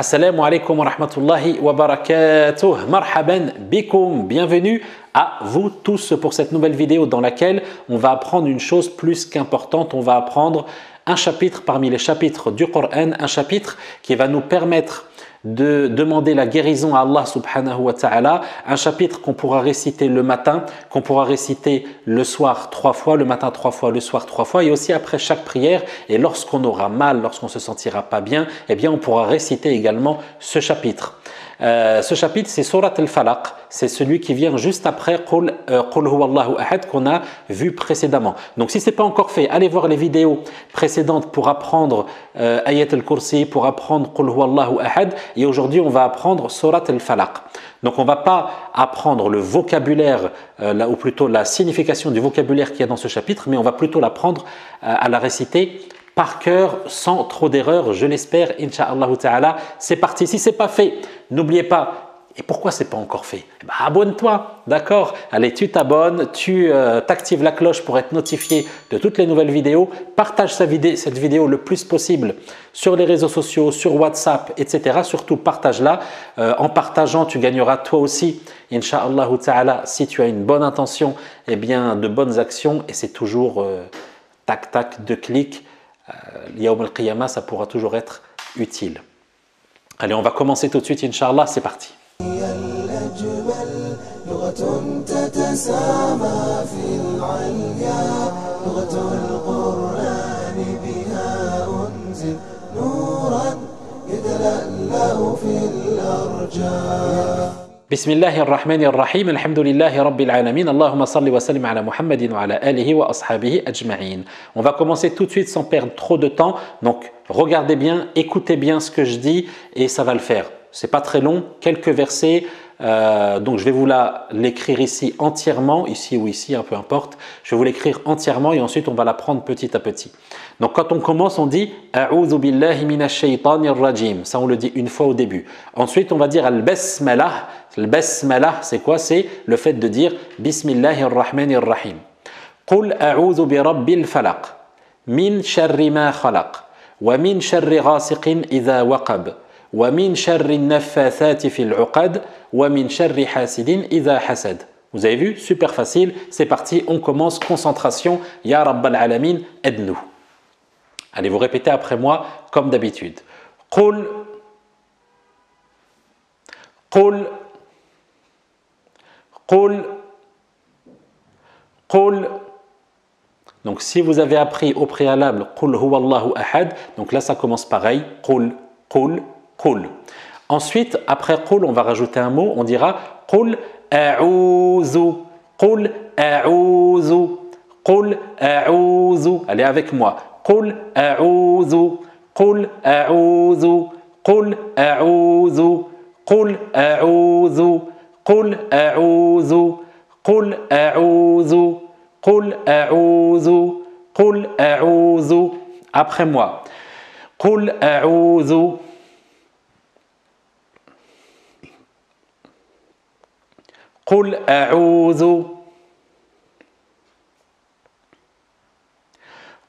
Assalamu alaikum wa rahmatullahi wa barakatuh. Marhaban bikoum. Bienvenue à vous tous pour cette nouvelle vidéo dans laquelle on va apprendre une chose plus qu'importante. On va apprendre un chapitre parmi les chapitres du Coran, un chapitre qui va nous permettre de demander la guérison à Allah subhanahu wa ta'ala, un chapitre qu'on pourra réciter le matin, qu'on pourra réciter le soir 3 fois, le matin 3 fois, le soir 3 fois, et aussi après chaque prière. Et lorsqu'on aura mal, lorsqu'on se sentira pas bien, eh bien on pourra réciter également ce chapitre. Ce chapitre, c'est Surat al-Falaq, c'est celui qui vient juste après Qul huwallahu ahad qu'on a vu précédemment. Donc si ce n'est pas encore fait, allez voir les vidéos précédentes pour apprendre Ayat al-Kursi, pour apprendre Qul huwallahu ahad, et aujourd'hui on va apprendre Surat al-Falaq. Donc on ne va pas apprendre le vocabulaire, ou plutôt la signification du vocabulaire qu'il y a dans ce chapitre, mais on va plutôt l'apprendre à la réciter par cœur, sans trop d'erreurs, je l'espère, Inch'Allah Ta'ala. C'est parti. Si ce n'est pas fait, n'oubliez pas. Et pourquoi ce n'est pas encore fait? Bah, abonne-toi, d'accord? Allez, tu t'abonnes, tu t'actives la cloche pour être notifié de toutes les nouvelles vidéos. Partage cette vidéo le plus possible sur les réseaux sociaux, sur WhatsApp, etc. Surtout, partage-la. En partageant, tu gagneras toi aussi, Inch'Allah Ta'ala, si tu as une bonne intention, eh bien, de bonnes actions. Et c'est toujours tac-tac, 2 clics. Yaoum al-Qiyamah, ça pourra toujours être utile. Allez, on va commencer tout de suite, Inch'Allah, c'est parti. Bismillahir Rahmanir Rahim, alhamdulillahi Rabbil Alamin, Allahumma salli wa sallim ala Muhammadin wa ala alihi wa ashabihi ajma'in. On va commencer tout de suite sans perdre trop de temps, donc regardez bien, écoutez bien ce que je dis et ça va le faire. C'est pas très long, quelques versets, donc je vais vous l'écrire ici entièrement, ici ou ici, peu importe. Je vais vous l'écrire entièrement et ensuite on va l'apprendre petit à petit. Donc quand on commence, on dit « A'udhu billahi minash shaytanir rajim ». Ça, on le dit une fois au début. Ensuite, on va dire « Al-Basmalah ». Al-Basmalah, c'est quoi? C'est le fait de dire « Bismillahir Rahmanir Rahim ». « Qul a'udhu bi rabbil falaq, min sharri ma khalaq, wa min sharri ghasiqin idha waqab ». Vous avez vu, super facile, c'est parti, on commence, concentration, Ya Rabbal Alamin, aide-nous. Allez, vous répétez après moi, comme d'habitude. Qul, Qul, Qul, Qul. Donc si vous avez appris au préalable Qul huwallahu ahad, donc là ça commence pareil, Qul, Qul, Qul. Ensuite, après Qul, on va rajouter un mot, on dira Qul a'ouzu, Qul a'ouzu, Qul a'ouzu. Allez avec moi. Qul a'ouzu, Qul a'ouzu, Qul a'ouzu, Qul a'ouzu, Qul a'ouzu, Qul a'ouzu, Qul a'ouzu, Qul a'ouzu. Après moi. Qul a'ouzu. قل أعوذ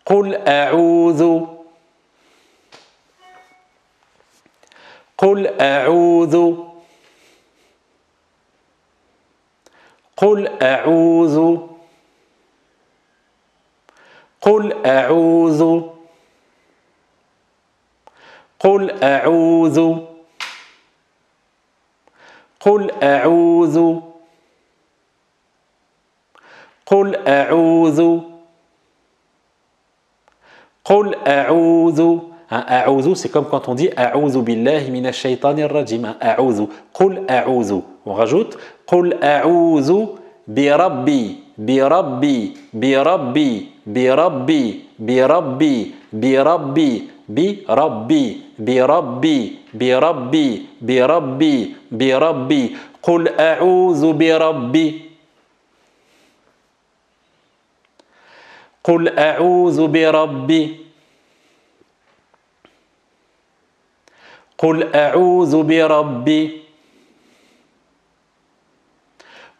قل أعوذ قل أعوذ قل أعوذ قل أعوذ قل أعوذ قل أعوذ قل أعوذ قل أعوذ. أعوذ, c'est comme quand on dit أعوذ بالله من الشيطان الرجيم. أعوذ. قل أعوذ. On rajoute قل أعوذ بربي بربي بربي بربي بربي بربي بربي بربي بربي بربي بربي. قل أعوذ بربي. قل أعوذ بربي قل أعوذ بربي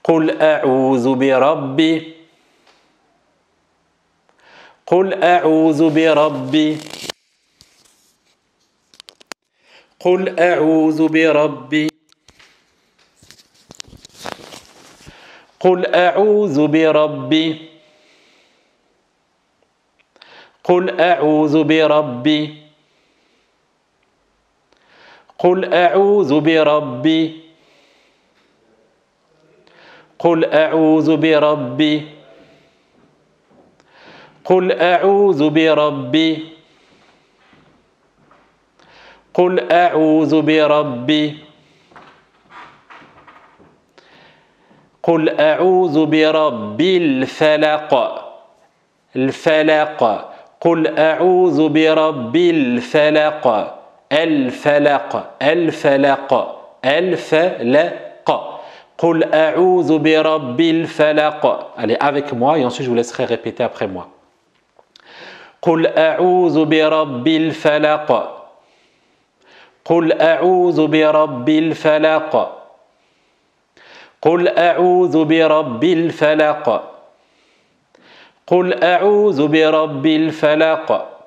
قل أعوذ بربي قل أعوذ بربي قل أعوذ برب قل أعوذ بربي قل أعوذ بربي قل أعوذ بربي قل أعوذ بربي قل أعوذ بربي قل أعوذ بربي قل أعوذ برب الفلق الفلق قل أعوذ برب الفلق الفلق الفلق الفلق قل أعوذ برب الفلق. Allez avec moi et ensuite je vous laisserai répéter après moi. قل أعوذ برب الفلق قل أعوذ برب الفلق قل أعوذ برب الفلق قل أعوذ برب الفلق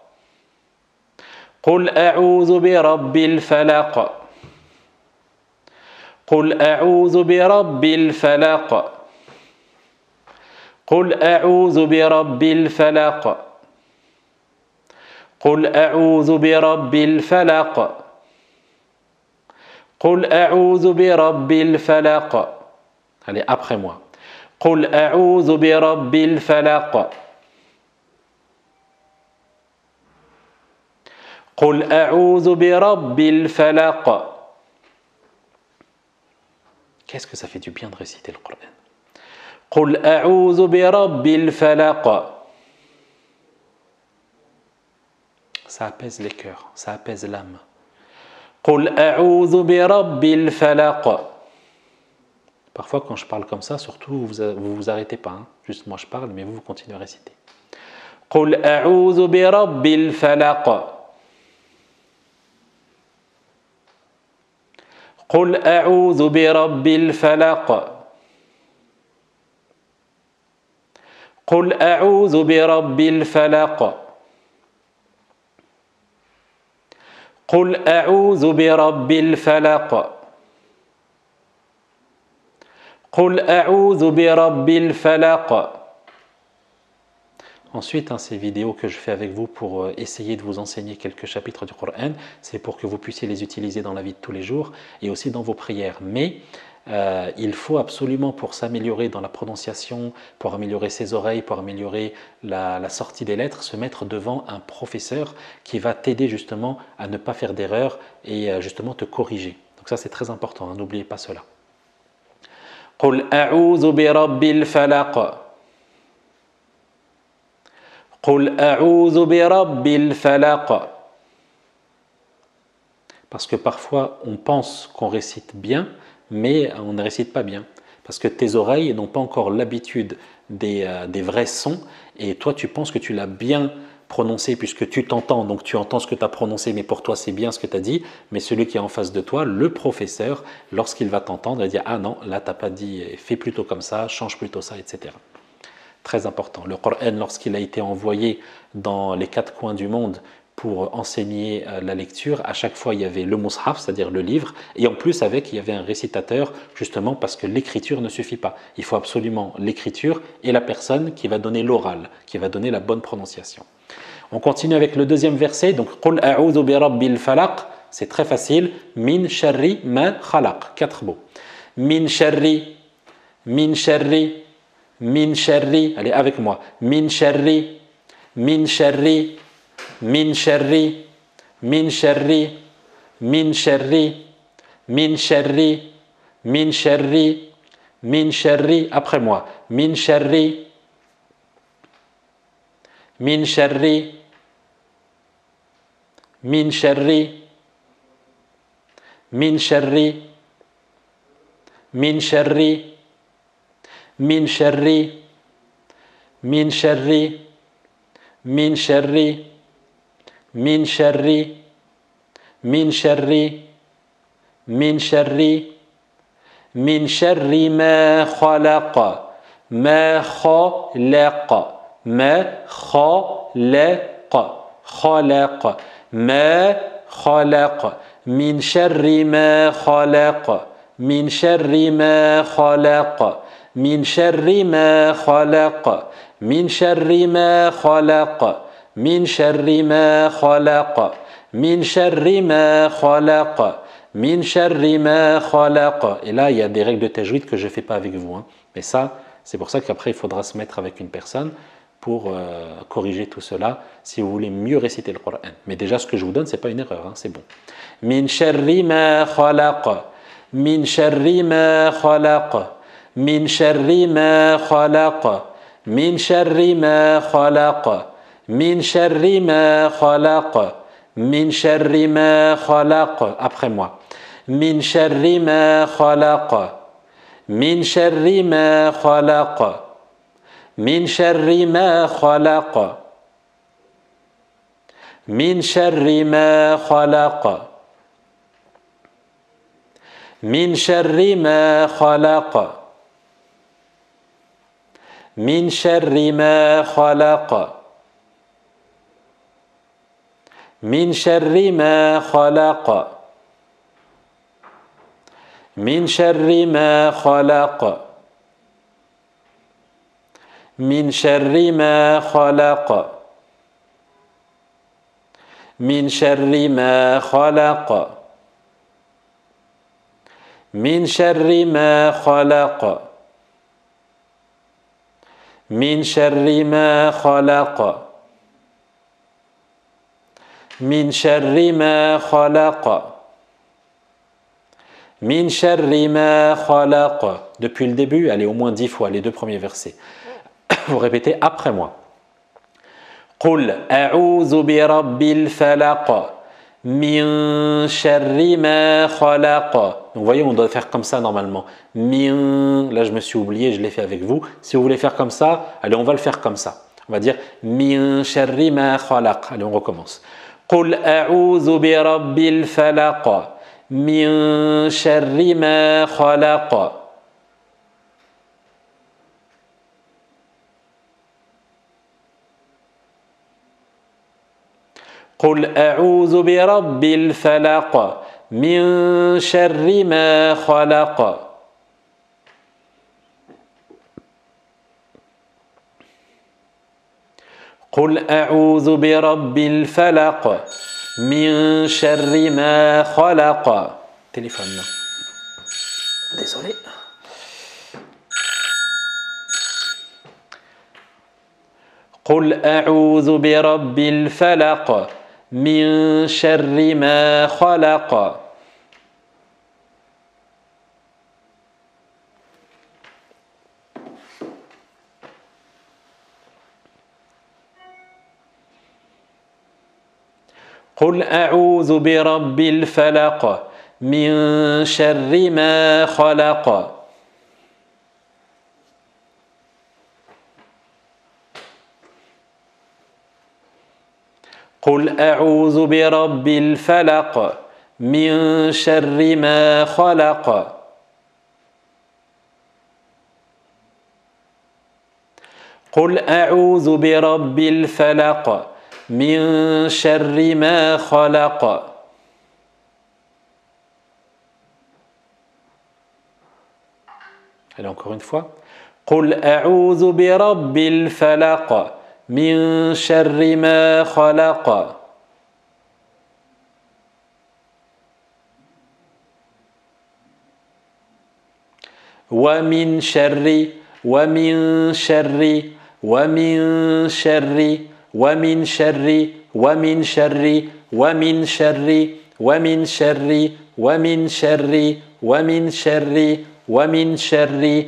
قل أعوذ برب الفلق قل أعوذ برب الفلق قل أعوذ برب الفلق قل أعوذ برب الفلق قل أعوذ برب الفلق. Allez, après moi. قل أعوذ برب الفلق قل أعوذ برب الفلق. Qu'est-ce que ça fait du bien de réciter le Coran. قل أعوذ برب الفلق. Ça apaise les cœurs, ça apaise l'âme. قل أعوذ برب الفلق. Parfois, quand je parle comme ça, surtout, vous arrêtez pas. Hein. Juste moi, je parle, mais vous continuez à réciter. قل أعوذ برب الفلق. قل أعوذ برب الفلق. قل أعوذ برب الفلق. قل أعوذ برب الفلق. قل أعوذ برب الفلق. Ensuite, hein, ces vidéos que je fais avec vous pour essayer de vous enseigner quelques chapitres du Coran, c'est pour que vous puissiez les utiliser dans la vie de tous les jours et aussi dans vos prières. Mais il faut absolument, pour s'améliorer dans la prononciation, pour améliorer ses oreilles, pour améliorer la sortie des lettres, se mettre devant un professeur qui va t'aider justement à ne pas faire d'erreur et justement te corriger. Donc ça, c'est très important, hein, n'oubliez pas cela. قل أعوذ برب الفلق قل أعوذ برب الفلق. Parce que parfois on pense qu'on récite bien, mais on ne récite pas bien. Parce que tes oreilles n'ont pas encore l'habitude des vrais sons, et toi tu penses que tu l'as bien prononcé puisque tu t'entends, donc tu entends ce que tu as prononcé, mais pour toi c'est bien ce que tu as dit, mais celui qui est en face de toi, le professeur, lorsqu'il va t'entendre, il va dire « Ah non, là tu n'as pas dit, fais plutôt comme ça, change plutôt ça, etc. » Très important. Le Coran, lorsqu'il a été envoyé dans les 4 coins du monde pour enseigner la lecture, à chaque fois il y avait le Mus'haf, c'est-à-dire le livre, et en plus avec il y avait un récitateur, justement parce que l'écriture ne suffit pas. Il faut absolument l'écriture et la personne qui va donner l'oral, qui va donner la bonne prononciation. On continue avec le deuxième verset, donc « Qul a'udhu bi rabbil falaq », c'est très facile, « Min sharri ma khalaq », 4 mots. « Min sharri », « Min sharri », Min sharri, allez avec moi. Min sharri, min sharri, min sharri, min sharri, min sharri, min sharri, min sharri, min sharri. Après moi. Min sharri, min sharri, min sharri, min sharri, min sharri. Min sharri, min sharri, min sharri, min sharri, min sharri, min sharri, min sharri ma khalaqa, ma khalaqa, ma khalaqa, khalaqa, ma khalaqa, min sharri ma khalaq, min sharri ma khalaq, min sharri ma khalaq, min sharri ma khalaq, min sharri ma khalaq, min sharri ma khalaq, min sharri ma khalaq. Et là, il y a des règles de tajwid que je ne fais pas avec vous, hein. Mais ça, c'est pour ça qu'après, il faudra se mettre avec une personne pour corriger tout cela si vous voulez mieux réciter le Coran. Mais déjà, ce que je vous donne, ce n'est pas une erreur, hein, c'est bon. Min sharri ma khalaq, min sharri ma khalaq, min sharri ma khalaq, min sharri ma khalaq, min sharri ma khalaq, min sharri ma khalaq. Après moi. Min sharri ma khalaq, min sharri ma khalaq, min sharri ma khalaq, min sharri ma khalaq, min sharri ma khalaq, min sharri ma khalaq, min sharri ma khalaq, min sharri ma khalaq, min sharri ma khalaq, min sharri ma khalaq, min sharri ma khalaq, min sharri ma khalaq, min sharri ma khalaq, min sharri ma khalaq. Depuis le début, allez au moins 10 fois les deux premiers versets. Vous répétez après moi. Qul a'udhu bi rabbil falaq min sharri ma khalaq. Donc vous voyez, on doit faire comme ça normalement. Min, là je me suis oublié, je l'ai fait avec vous. Si vous voulez faire comme ça, allez, on va le faire comme ça. On va dire min sharri ma khalaq. Allez, on recommence. Qul a'udhu bi rabbil falaq min sharri ma khalaq. قل أعوذ برب الفلق من شر ما خلق. قل أعوذ برب الفلق من شر ما خلق. Téléphone. Désolé. قل أعوذ برب الفلق من شر ما خلق. قل أعوذ برب الفلق من شر ما خلق. قل أعوذ برب الفلق من شر ما خلق. قل أعوذ برب الفلق من شر ما خلق. Allez, encore une fois. قل أعوذ برب الفلق من شر ما خلق. ومن شر ومن شر ومن شر ومن شر ومن شر ومن شر ومن شر ومن شر ومن شر ومن شر ومن شر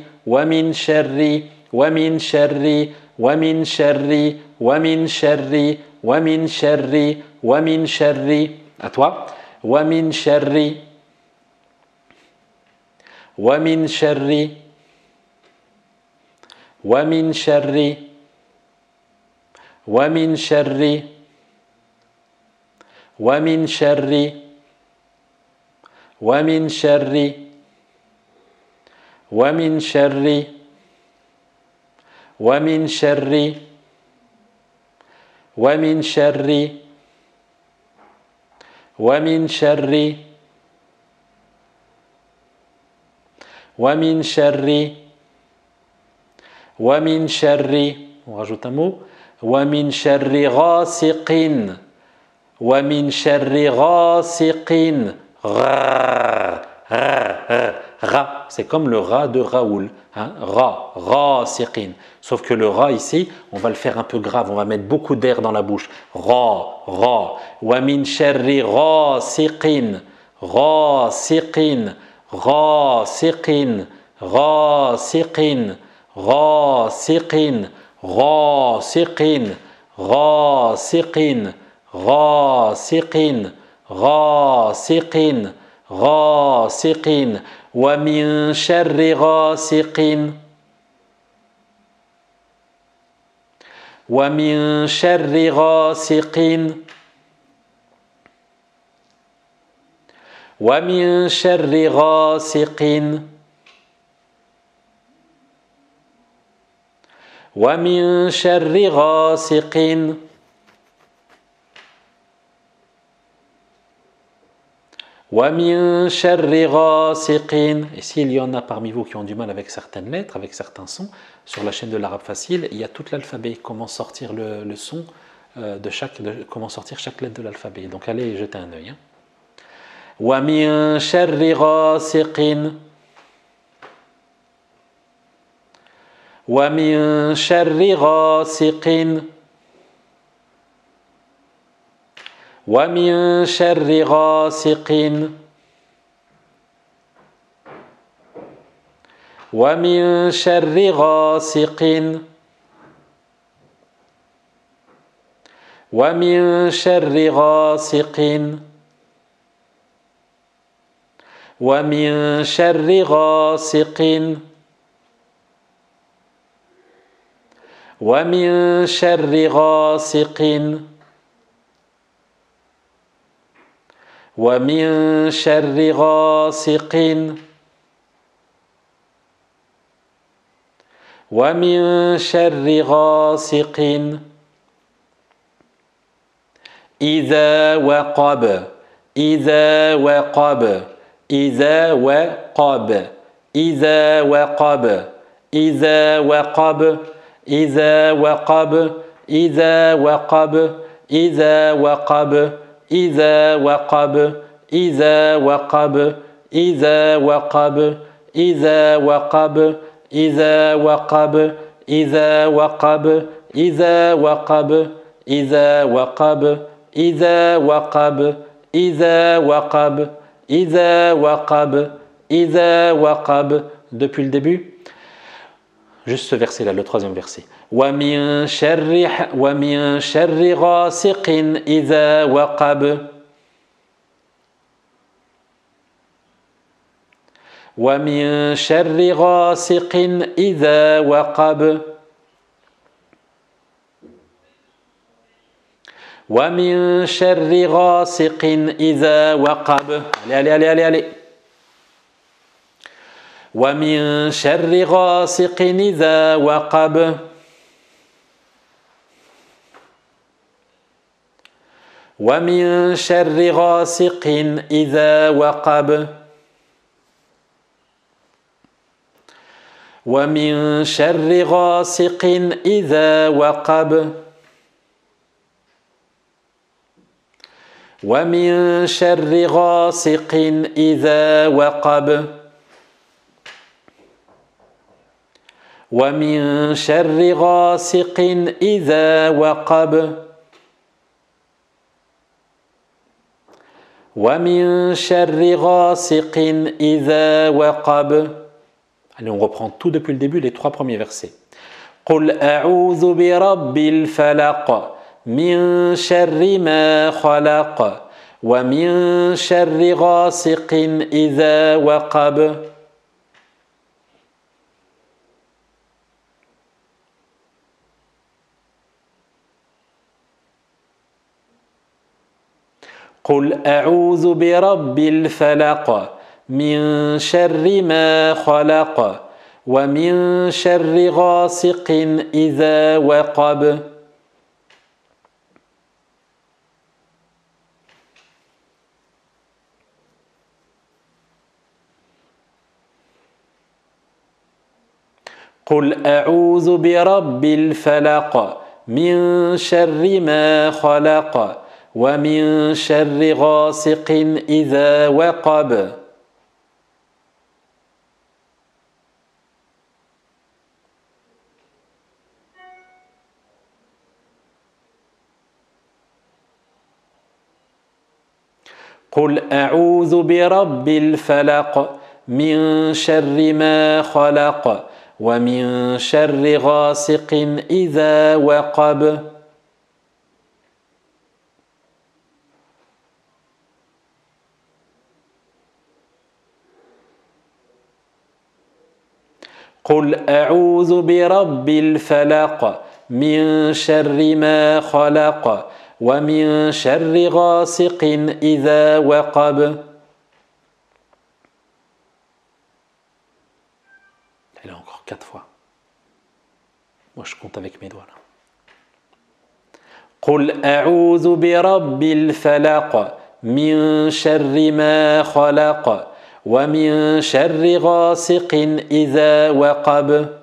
ومن شر ومن شر ومن شر ومن شر ومن شر. À toi. ومن شر ومن شر ومن شر ومن شر ومن شر ومن شر ومن شر ومن شر ومن شر ومن شر وَمِنْ شَرِّ وَمِنْ شَرِّ on rajoute un mot وَمِنْ شَرِّ غَاسِقٍ وَمِنْ شَرِّ غَاسِقٍ Ra, c'est comme le rat de Raoul, hein? Ra, ra-siqin. Sauf que le ra ici, on va le faire un peu grave, on va mettre beaucoup d'air dans la bouche. Ra, ra. Wa min sharri ra-siqin, ra-siqin, ra-siqin, ra-siqin, ra-siqin, ra-siqin, ra-siqin, ra-siqin, ra-siqin. غاسق ومن شر غاسق ومن شر غاسق ومن شر غاسق ومن شر غاسق وَمِنْ شَرِّ غَاسِقٍ. Et s'il y en a parmi vous qui ont du mal avec certaines lettres, avec certains sons, sur la chaîne de l'arabe facile, il y a tout l'alphabet, comment sortir le son de chaque, comment sortir chaque lettre de l'alphabet. Donc allez jeter un œil. وَمِنْ شَرِّ غَاسِقٍ وَمِنْ شَرِّ غَاسِقٍ وَمِنْ شَرِّ غَاسِقٍ وَمِنْ شَرِّ غَاسِقٍ وَمِنْ شَرِّ غَاسِقٍ وَمِنْ شَرِّ غَاسِقٍ وَمِنْ شَرِّ غَاسِقٍ وَمِنْ شَرِّ غَاسِقٍ وَمِنْ شَرِّ غَاسِقٍ إِذَا وَقَبَ إِذَا وَقَبَ إِذَا وَقَبَ إِذَا وَقَبَ إِذَا وَقَبَ إِذَا وَقَبَ إِذَا وَقَبَ إِذَا وَقَبَ إذا وقب إذا وقب إذا وقب إذا وقب إذا وقب إذا وقب إذا وقب إذا وقب إذا وقب إذا وقب إذا وقب إذا وقب. Depuis le début, juste ce verset là, le troisième verset. وَمِنْ شَرِّ غَاسِقٍ إِذَا وَقَبَ وَمِنْ شَرِّ غَاسِقٍ إِذَا وَقَبَ وَمِنْ شَرِّ غَاسِقٍ إِذَا وَقَبَ. Allez, allez, allez, allez. وَمِنْ شَرِّ غَاسِقٍ إِذَا وَقَبَ وَمِنْ شَرِّ غَاسِقٍ إِذَا وَقَبَ وَمِنْ شَرِّ غَاسِقٍ إِذَا وَقَبَ وَمِنْ شَرِّ غَاسِقٍ إِذَا وَقَبَ وَمِنْ شَرِّ غَاسِقٍ إِذَا وَقَبَ وَمِنْ شَرِّ غَاسِقٍ إِذَا وَقَبَ. Allez, on reprend tout depuis le début, les trois premiers versets. قُلْ أَعُوذُ بِرَبِّ الْفَلَقَ مِنْ شَرِّ مَا خَلَقَ وَمِنْ شَرِّ غَاسِقٍ إِذَا وَقَبَ قُلْ أَعُوذُ بِرَبِّ الْفَلَقَ مِنْ شَرِّ مَا خَلَقَ وَمِنْ شَرِّ غَاسِقٍ إِذَا وَقَبَ قل أعوذ برب الفلق من شر ما خلق ومن شر غاسق إذا وقب. قل أعوذ برب الفلق من شر ما خلق ومن شر غاسق إذا وقب. قل أعوذ برب الفلق من شر ما خلق ومن شر غاسق إذا وقب. Elle a encore 4 fois. Moi je compte avec mes doigts là. قل أعوذ برب الفلق من شر ما خلق ومن شر غاسق إذا وقب.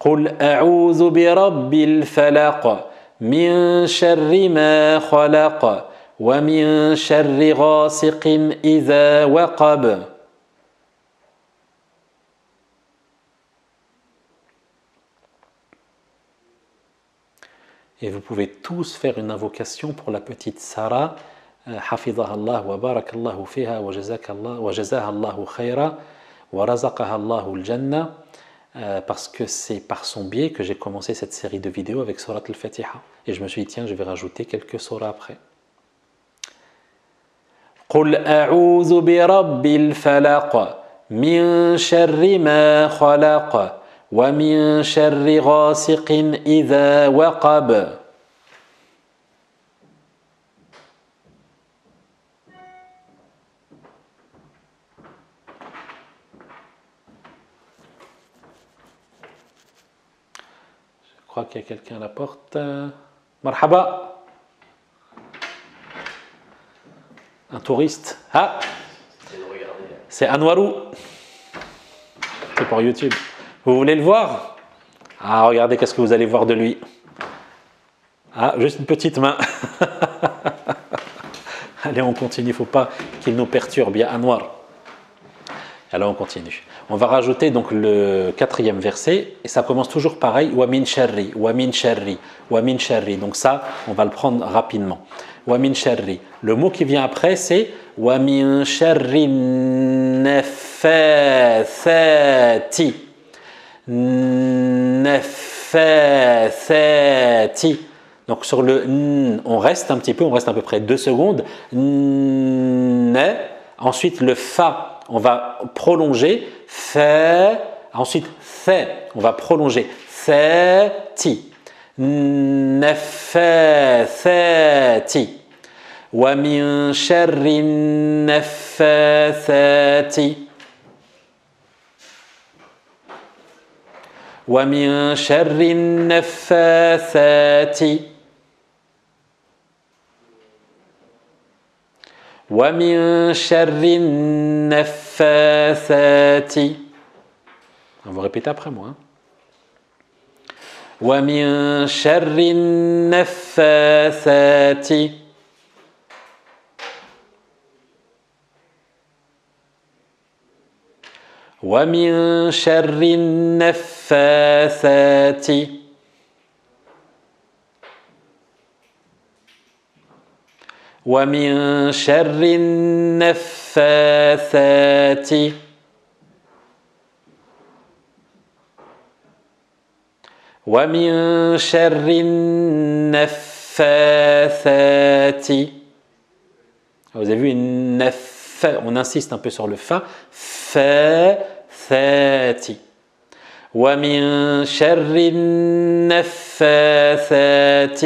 قل أعوذ برب الفلق من شر ما خلق ومن شر غاسق إذا وقب. Et vous pouvez tous faire une invocation pour la petite Sarah. حفظها الله وبارك الله فيها وجزاها الله خيرا ورزقها الله الجنة. Parce que c'est par son biais que j'ai commencé cette série de vidéos avec Surat al-Fatiha. Et je me suis dit, tiens, je vais rajouter quelques surahs après. قل أعوذ برب الفلق من شر ما خلق ومن شر غاسق إذا وقب. Qu'il y a quelqu'un à la porte. Marhaba. Un touriste. Ah, c'est Anwarou. C'est pour YouTube. Vous voulez le voir? Ah, regardez qu'est-ce que vous allez voir de lui. Ah, juste une petite main. Allez, on continue. Il ne faut pas qu'il nous perturbe. Il y a Anwar. Alors on continue. On va rajouter donc le 4e verset et ça commence toujours pareil. Wa min sharri, wa min sharri, wa min sharri. Donc ça, on va le prendre rapidement. Wa min sharri. Le mot qui vient après c'est wa min sharri nafathati. Nafathati. Donc sur le n, on reste un petit peu, on reste à peu près 2 secondes. Ensuite le fa. On va prolonger fait, ensuite fait, on va prolonger fait ti, nafathati, wa min sharri nafathati, wa min sharri nafathati. وَمِنْ شَرِّ النَّفَّاثَاتِ. On va répéter après moi. وَمِنْ شَرِّ النَّفَّاثَاتِ. وَمِنْ شَرِّ النَّفَّاثَاتِ. وَمِنْ شَرِّ النَّفَّاثَاتِ. وَمِنْ شَرِّ النَّفَّاثَاتِ. Vous avez vu, on insiste un peu sur le fa. Fa-thati. وَمِنْ شَرِّ النَّفَّاثَاتِ.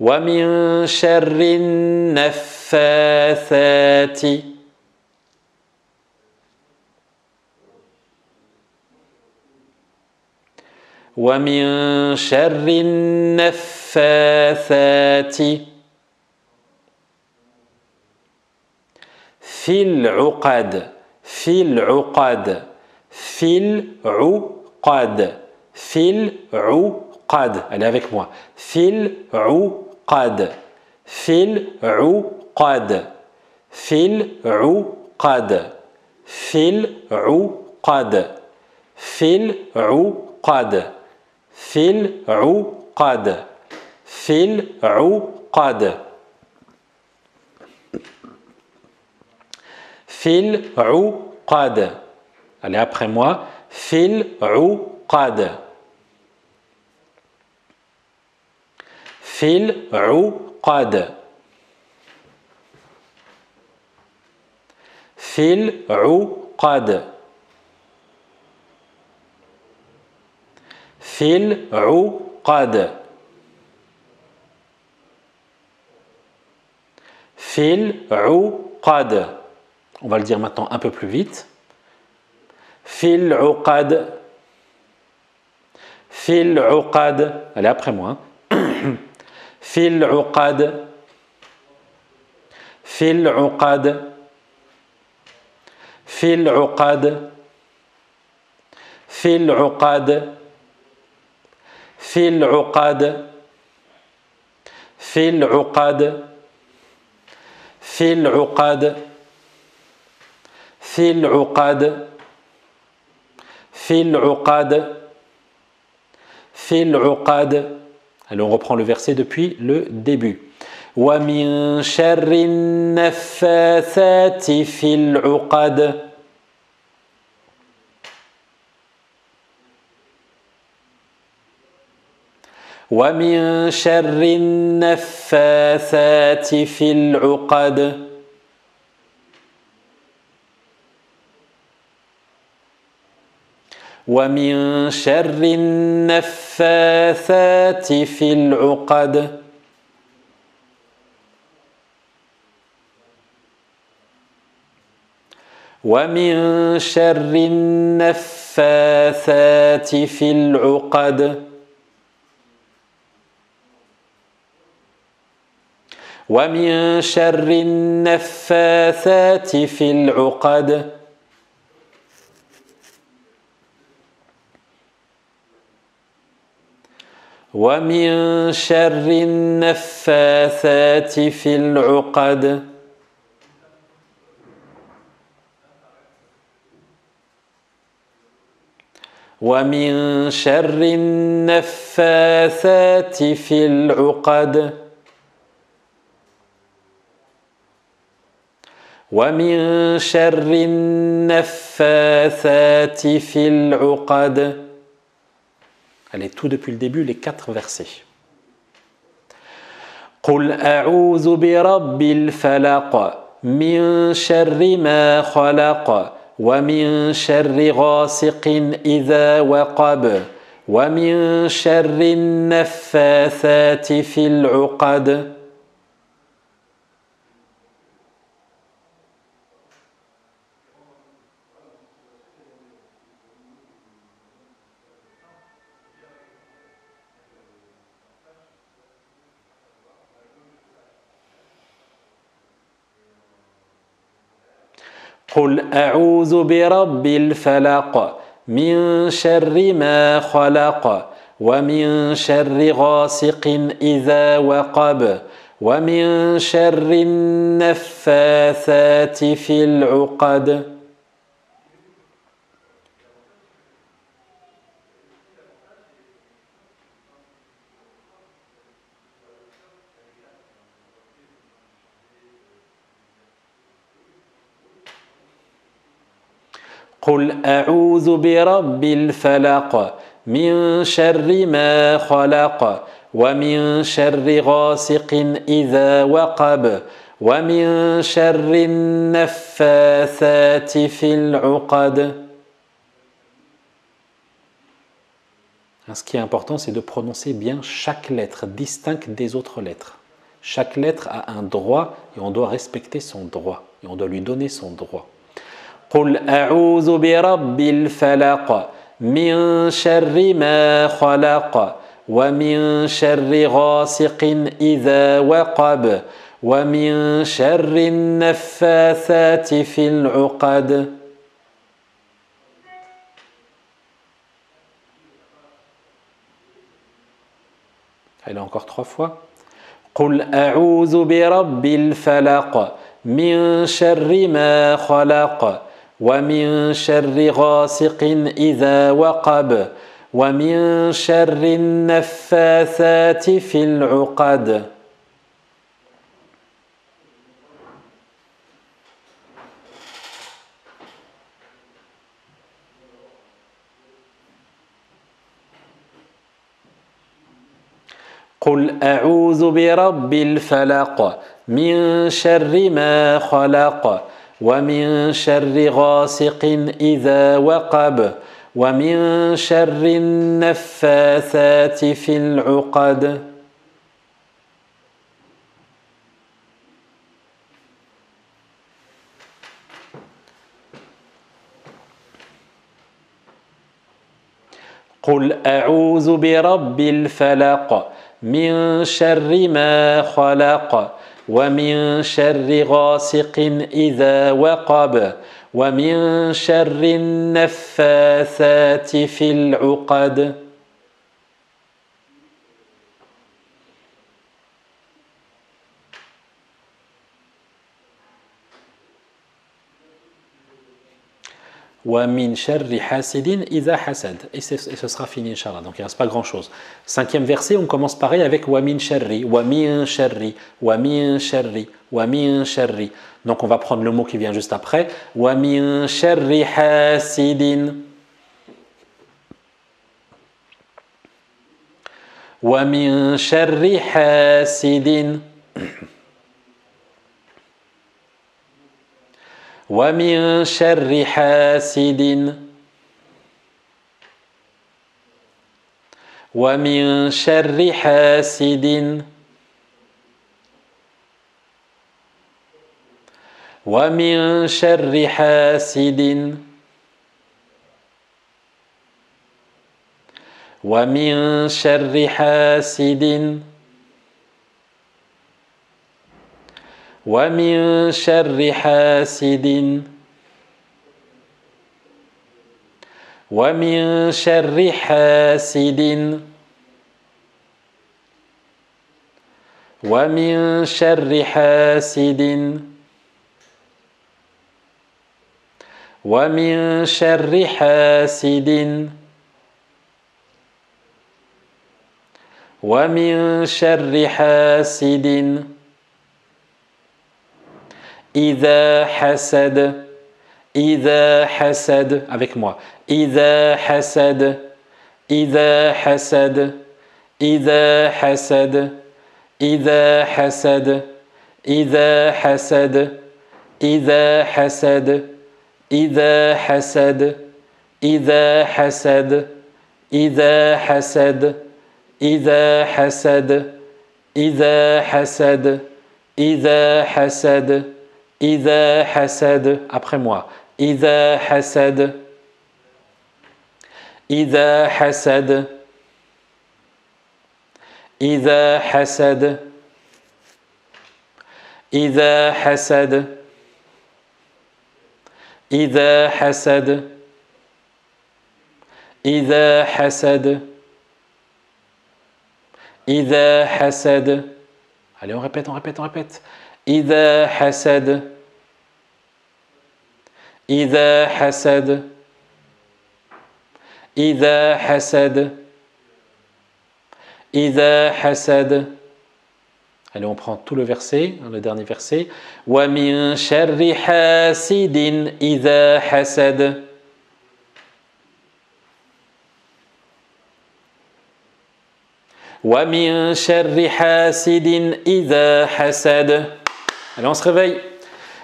وَمِنْ شَرِّ النَّفَّاثَاتِ. ومن شر النفاثات في العقد في العقد في العقد في العقد. Allez avec moi. في العقد في العقد في العقد في العقد في العقد في العقد في العقد في العقد. Allez après moi. في العقد في العقد في العقد في العقد في العقد. On va le dire maintenant un peu plus vite. في العقد في العقد. Allez après moi. في العقد في العقد في العقد في العقد في العقد في العقد في العقد في العقد في العقد في العقد. Allez, on reprend le verset depuis le début. وَمِنْ شَرِّ النَّفَّاثَاتِ فِي الْعُقَدِ وَمِنْ شَرِّ النَّفَّاثَاتِ فِي الْعُقَدِ وَمِنْ شَرِّ النَّفَّاثَاتِ فِي الْعُقَدِ وَمِنْ شَرِّ النَّفَّاثَاتِ فِي الْعُقَدِ وَمِنْ شَرِّ النَّفَّاثَاتِ فِي الْعُقَدِ وَمِنْ شَرِّ النَّفَّاثَاتِ فِي الْعُقَدِ وَمِنْ شَرِّ النَّفَّاثَاتِ فِي الْعُقَدِ وَمِنْ شَرِّ النَّفَّاثَاتِ فِي الْعُقَدِ. Allez, tout depuis le début, les 4 versets. قُلْ أَعُوذُ بِرَبِّ الْفَلَقَ مِنْ شَرِّ مَا خَلَقَ وَمِنْ شَرِّ غَاسِقٍ إِذَا وَقَبَ وَمِنْ شَرِّ النَّفَّاثَاتِ فِي الْعُقَدِ قُلْ أَعُوذُ بِرَبِّ الْفَلَقَ مِنْ شَرِّ مَا خَلَقَ وَمِنْ شَرِّ غَاسِقٍ إِذَا وَقَبَ وَمِنْ شَرِّ النَّفَّاثَاتِ فِي الْعُقَدِ قُلْ أَعُوذُ بِرَبِّ الْفَلَقَ مِنْ شَرِّ مَا خَلَقَ وَمِنْ شَرِّ غَاسِقٍ إِذَا وَقَبَ وَمِنْ شَرِّ النَّفَّاثَاتِ فِي الْعُقَدِ. Ce qui est important, c'est de prononcer bien chaque lettre, distincte des autres lettres. Chaque lettre a un droit et on doit respecter son droit et on doit lui donner son droit. قُلْ أَعُوذُ بِرَبِّ الْفَلَقَ من شر ما خلق ومن شر غاسق إذا وقب ومن شر النفاثات في العقد. Elle est encore trois fois. قل أعوذ برب الفلق من شر ما خلق ومن شر غاسق إذا وقب ومن شر النفاثات في العقد. قل أعوذ برب الفلق من شر ما خلق ومن شر غاسق إذا وقب ومن شر النفاثات في العقد. قل أعوذ برب الفلق من شر ما خلق ومن شر غاسق إذا وقب ومن شر النفاثات في العقد. وَمِنْ شَرِّ حَاسِدٍ إِذَا حَسَدٍ. Et ce sera fini, Inch'Allah. Donc il ne reste pas grand-chose. Cinquième verset, on commence pareil avec وَمِنْ شَرِّ وَمِنْ شَرِّ وَمِنْ شَرِّ وَمِنْ شَرِّ. Donc on va prendre le mot qui vient juste après. وَمِنْ شَرِّ حَاسِدٍ وَمِنْ شَرِّ حَاسِدٍ وَمِنْ شَرِّ حَاسِدٍ وَمِنْ شَرِّ حَاسِدٍ وَمِنْ شَرِّ حَاسِدٍ وَمِنْ شَرِّ حَاسِدٍ وَمِنْ شَرِّ حَاسِدٍ وَمِنْ شَرِّ حَاسِدٍ وَمِنْ شَرِّ حَاسِدٍ وَمِنْ شَرِّ حَاسِدٍ وَمِنْ شَرِّ حَاسِدٍ إذا حسد إذا حسد. Avec moi. إذا حسد إذا حسد إذا حسد إذا حسد إذا حسد إذا حسد إذا حسد إذا حسد إذا حسد إذا حسد إذا حسد إذا حسد إذا حسد. Après moi. إذا حسد إذا حسد إذا حسد إذا حسد إذا حسد إذا حسد إذا حسد. Allez, on répète, on répète, on répète. إذا حسد إذا حسد إذا حسد إذا حسد. Allez, on prend tout le verset, le dernier verset. وَمِنْ شَرِّ حَاسِدٍ إِذَا حَسَدٍ وَمِنْ شَرِّ حَاسِدٍ إِذَا حَسَدٍ. Allez, on se réveille.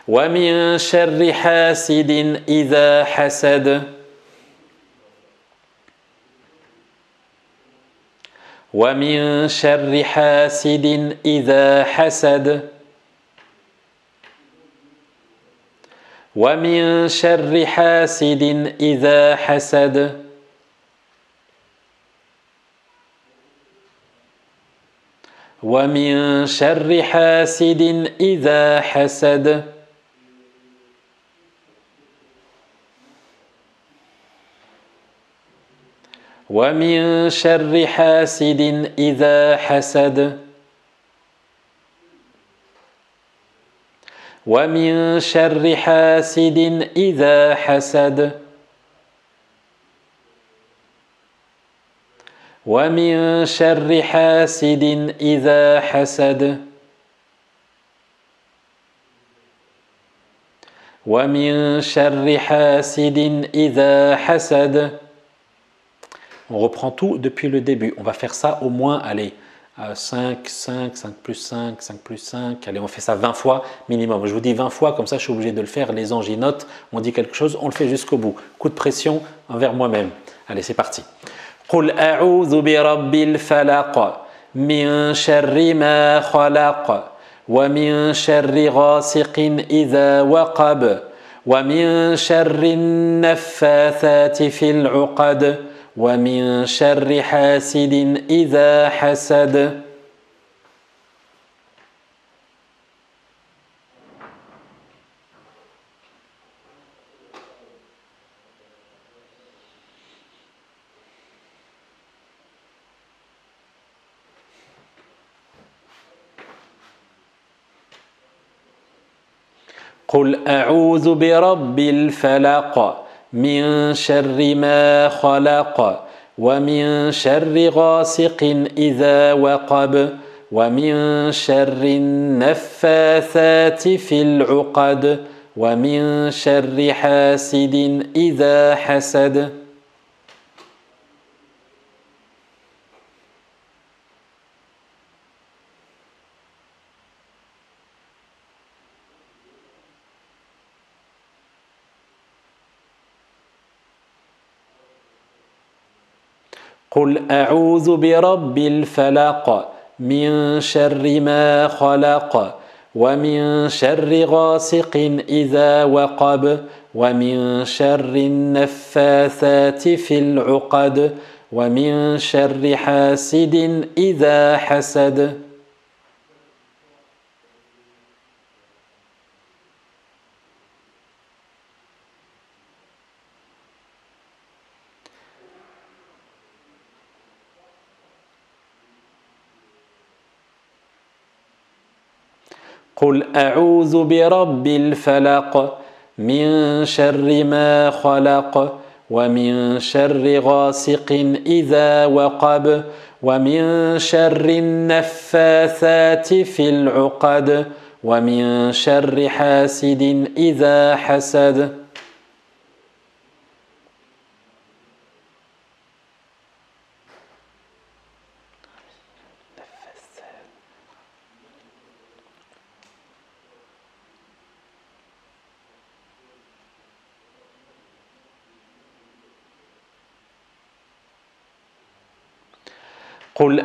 وَمِنْ شَرِّ حَاسِدٍ إِذَا حَسَدٍ وَمِنْ شَرِّ حَاسِدٍ إِذَا حَسَدٍ وَمِنْ شَرِّ حَاسِدٍ إِذَا حَسَدٍ وَمِنْ شَرِّ حَاسِدٍ إِذَا حَسَدَ. وَمِنْ شَرِّ حَاسِدٍ إِذَا حَسَدَ. وَمِنْ شَرِّ حَاسِدٍ إِذَا حَسَدَ. وَمِنْ شَرِّ حَاسِدٍ إِذَا حَسَدَ. وَمِنْ شَرِّ حَاسِدٍ إِذَا حَسَدَ. On reprend tout depuis le début. On va faire ça au moins, allez, 5 + 5, 5 + 5, 5 + 5. Allez, on fait ça 20 fois minimum. Je vous dis 20 fois, comme ça je suis obligé de le faire. Les anges notent, on dit quelque chose, on le fait jusqu'au bout. Coup de pression envers moi-même. Allez, c'est parti. قل أعوذ برب الفلق من شر ما خلق ومن شر غاسق إذا وقب ومن شر النفاثات في العقد ومن شر حاسد إذا حسد. قل أعوذ برب الفلق من شر ما خلق ومن شر غاسق إذا وقب ومن شر النفاثات في العقد ومن شر حاسد إذا حسد. قل أعوذ برب الفلق من شر ما خلق ومن شر غاسق إذا وقب ومن شر النفاثات في العقد ومن شر حاسد إذا حسد. قل أعوذ برب الفلق من شر ما خلق ومن شر غاسق إذا وقب ومن شر النفاثات في العقد ومن شر حاسد إذا حسد. قل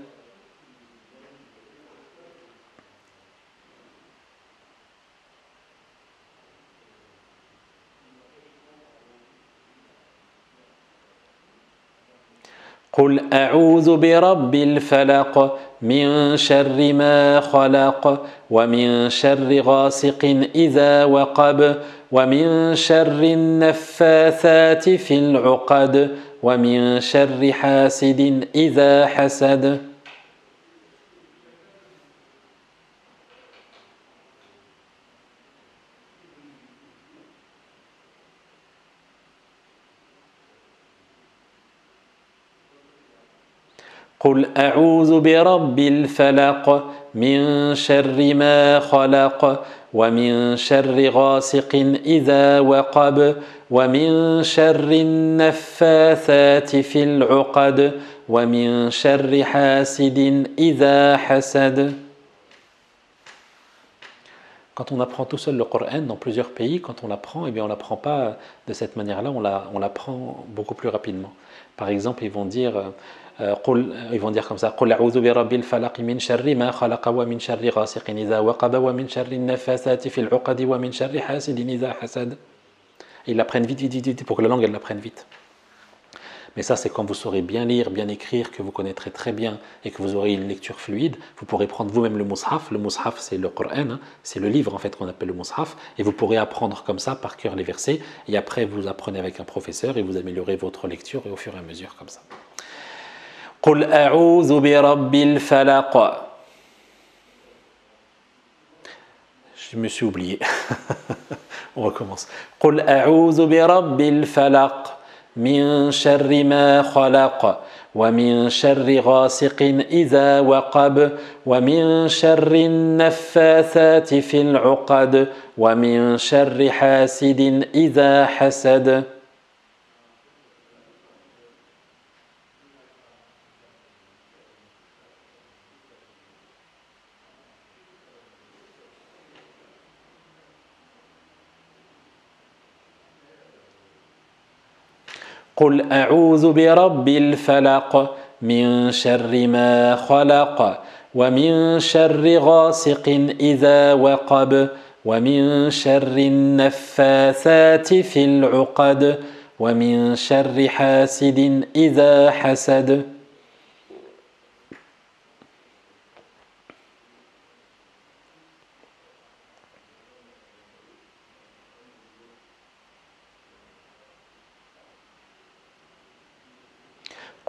قل أعوذ برب الفلق من شر ما خلق ومن شر غاسق إذا وقب ومن شر النفاثات في العقد ومن شر حاسد إذا حسد. قل أعوذ برب الفلق من شر ما خلق ومن شر غاسق إذا وقب ومن شر النفاثات في العقد ومن شر حاسد إذا حسد. Quand on apprend tout seul le Coran dans plusieurs pays, quand on l'apprend, eh bien on ne l'apprend pas de cette manière-là, on l'apprend beaucoup plus rapidement. Par exemple, ils vont dire comme ça, قُلْ أَعُوذُ بِرَبِّ الْفَلَقِ مِنْ شَرِّ مَا خَلَقَ وَمِنْ شَرِّ غَاسِقٍ إِذَا وَقَبَ وَمِنْ شَرِّ النَّفَاثَاتِ فِي الْعُقَدِ وَمِنْ شَرِّ حَاسِدٍ إِذَا حَسَدٍ. Ils l'apprennent vite, pour que la langue elle l'apprenne vite. Mais ça, c'est quand vous saurez bien lire, bien écrire, que vous connaîtrez très bien et que vous aurez une lecture fluide, vous pourrez prendre vous-même le Mus'haf. Le Mus'haf, c'est le Coran, hein, c'est le livre en fait qu'on appelle le Mus'haf, et vous pourrez apprendre comme ça par cœur les versets, et après vous apprenez avec un professeur et vous améliorez votre lecture et au fur et à mesure comme ça. قُلْ أَعُوذُ بِرَبِّ الْفَلَقَ. Je me suis oublié. On recommence. قُلْ أَعُوذُ بِرَبِّ الْفَلَقَ من شر ما خلق ومن شر غاسق إذا وقب ومن شر النفاثات في العقد ومن شر حاسد إذا حسد. قل أعوذ برب الفلق من شر ما خلق ومن شر غاسق إذا وقب ومن شر النفاثات في العقد ومن شر حاسد إذا حسد.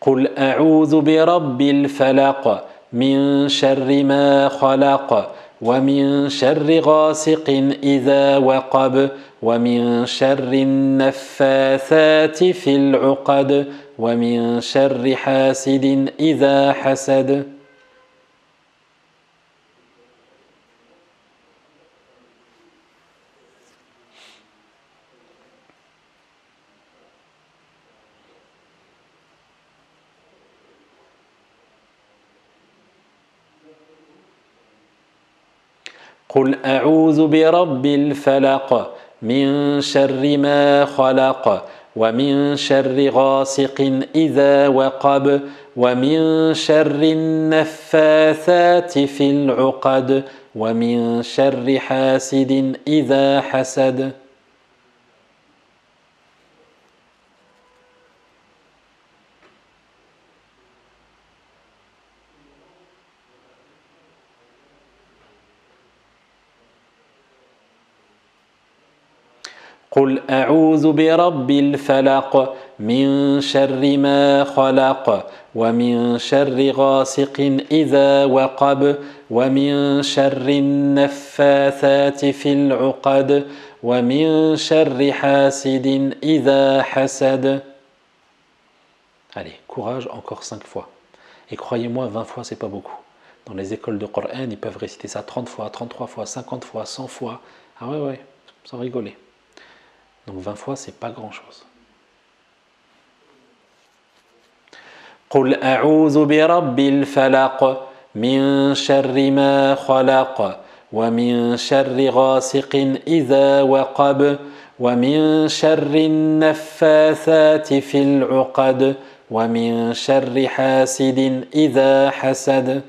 قل أعوذ برب الفلق من شر ما خلق ومن شر غاسق إذا وقب ومن شر النفاثات في العقد ومن شر حاسد إذا حسد. قل أعوذ برب الفلق من شر ما خلق ومن شر غاسق إذا وقب ومن شر النفاثات في العقد ومن شر حاسد إذا حسد. قل أعوذ برب الفلق من شر ما خلق ومن شر غاسق إذا وقب ومن شر النفاثات في العقد ومن شر حاسد إذا حسد. قل أعوذ برب الفلق من شر ما خلق ومن شر غاسق إذا وقب ومن شر النفاثات في العقد ومن شر حاسد إذا حسد. Allez, courage, encore 5 fois. Et croyez-moi, 20 fois, c'est pas beaucoup. Dans les écoles de Coran, ils peuvent réciter ça 30 fois, 33 fois, 50 fois, 100 fois. Ah ouais, sans rigoler. Donc 20 fois, c'est pas grand-chose. قل أعوذ برب الفلق من شر ما خلق ومن شر غاسق إذا وقب ومن شر النفاثات في العقد ومن شر حاسد إذا حسد.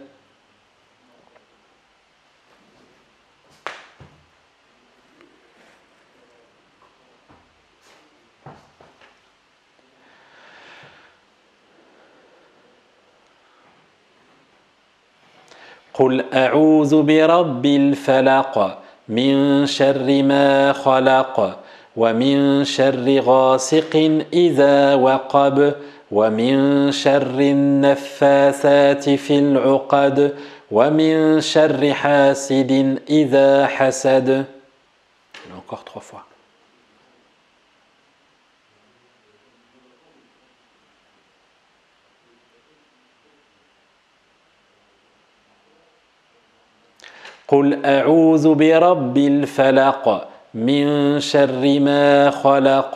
قل أعوذ برب الفلق من شر ما خلق ومن شر غاسق إذا وقب ومن شر النفاثات في العقد ومن شر حاسد إذا حسد. Encore trois fois. قل أعوذ برب الفلق من شر ما خلق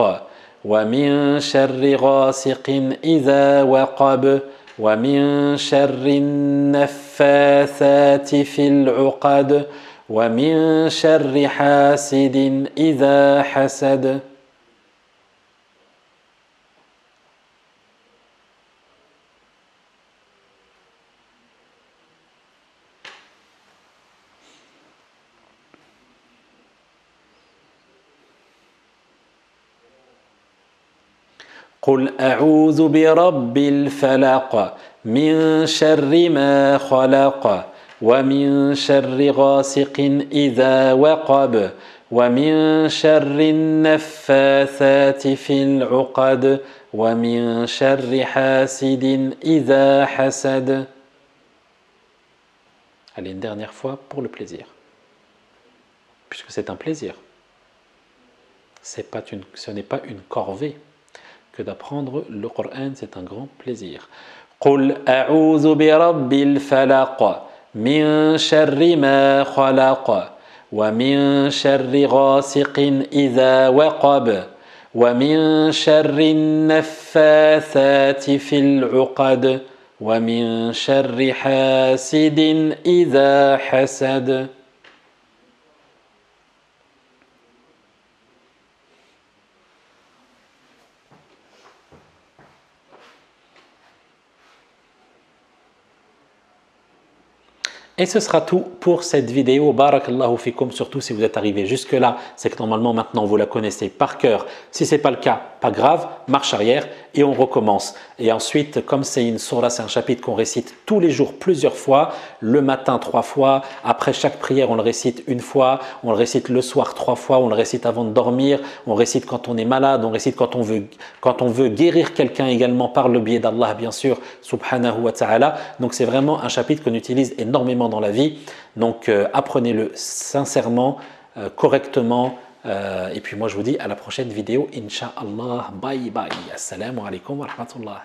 ومن شر غاسق إذا وقب ومن شر النفاثات في العقد ومن شر حاسد إذا حسد. قل أعوذ برب الفلق من شر ما خلق ومن شر غاسق إذا وقب ومن شر النفاثات في العقد ومن شر حاسد إذا حسد. Allez, une dernière fois pour le plaisir. Puisque c'est un plaisir. Ce n'est pas une corvée que d'apprendre le Coran, c'est un grand plaisir. قل أعوذ برب الفلق من شر ما خلق ومن شر غاسق إذا وقب ومن شر النفاثات في العقد ومن شر حاسد إذا حسد. Et ce sera tout pour cette vidéo. Barakallahu fikum, surtout si vous êtes arrivé jusque là, c'est que normalement maintenant vous la connaissez par cœur. Si ce n'est pas le cas, pas grave, marche arrière et on recommence. Et ensuite, comme c'est une sourate, c'est un chapitre qu'on récite tous les jours plusieurs fois, le matin 3 fois, après chaque prière on le récite 1 fois, on le récite le soir 3 fois, on le récite avant de dormir, on récite quand on est malade, on récite quand on veut guérir quelqu'un également par le biais d'Allah bien sûr, subhanahu wa ta'ala. Donc c'est vraiment un chapitre qu'on utilise énormément dans la vie, donc apprenez-le sincèrement, correctement, et puis moi je vous dis à la prochaine vidéo, incha'Allah, bye bye, assalamu alaikum wa rahmatullah.